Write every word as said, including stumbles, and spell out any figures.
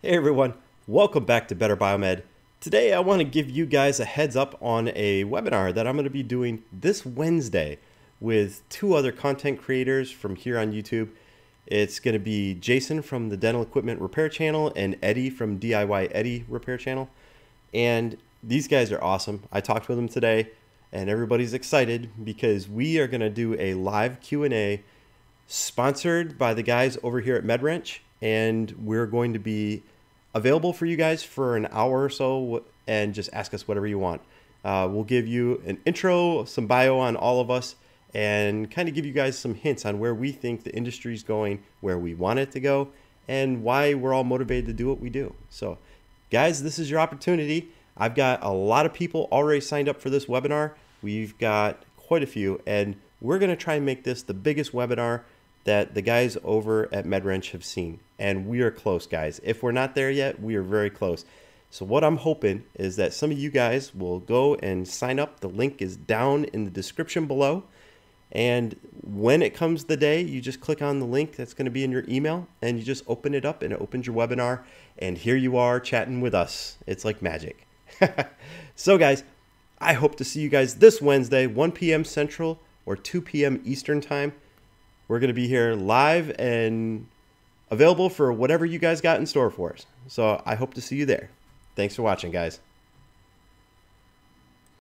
Hey everyone, welcome back to Better Biomed. Today I want to give you guys a heads up on a webinar that I'm going to be doing this Wednesday with two other content creators from here on YouTube. It's going to be Jason from the Dental Equipment Repair Channel and Eddie from D I Y Eddie Repair Channel. And these guys are awesome. I talked with them today and everybody's excited because we are going to do a live Q and A sponsored by the guys over here at MedWrench. And we're going to be available for you guys for an hour or so and just ask us whatever you want. Uh, we'll give you an intro, some bio on all of us, and kind of give you guys some hints on where we think the industry's going, where we want it to go, and why we're all motivated to do what we do. So guys, this is your opportunity. I've got a lot of people already signed up for this webinar. We've got quite a few, and we're going to try and make this the biggest webinar that the guys over at MedWrench have seen. And we are close, guys. If we're not there yet, we are very close. So what I'm hoping is that some of you guys will go and sign up. The link is down in the description below. And when it comes the day, you just click on the link that's going to be in your email and you just open it up and it opens your webinar. And here you are chatting with us. It's like magic. So guys, I hope to see you guys this Wednesday, one P M Central or two P M Eastern time. We're going to be here live and available for whatever you guys got in store for us. So I hope to see you there. Thanks for watching, guys.